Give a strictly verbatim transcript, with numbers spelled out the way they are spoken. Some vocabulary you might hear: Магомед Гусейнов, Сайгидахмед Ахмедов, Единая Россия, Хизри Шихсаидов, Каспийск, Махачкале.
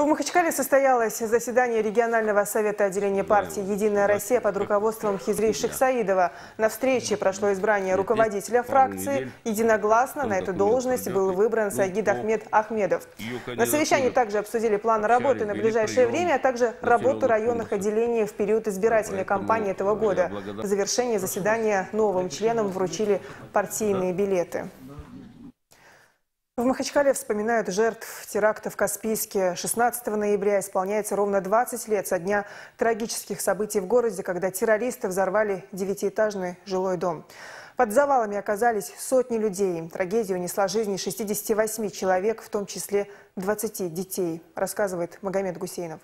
В Махачкале состоялось заседание регионального совета отделения партии «Единая Россия» под руководством Хизри Шихсаидова. На встрече прошло избрание руководителя фракции. Единогласно на эту должность был выбран Сайгидахмед Ахмедов. На совещании также обсудили план работы на ближайшее время, а также работу районных отделений в период избирательной кампании этого года. В завершении заседания новым членам вручили партийные билеты. В Махачкале вспоминают жертв теракта в Каспийске. шестнадцатого ноября исполняется ровно двадцать лет со дня трагических событий в городе, когда террористы взорвали девятиэтажный жилой дом. Под завалами оказались сотни людей. Трагедия унесла жизни шестидесяти восьми человек, в том числе двадцати детей, рассказывает Магомед Гусейнов.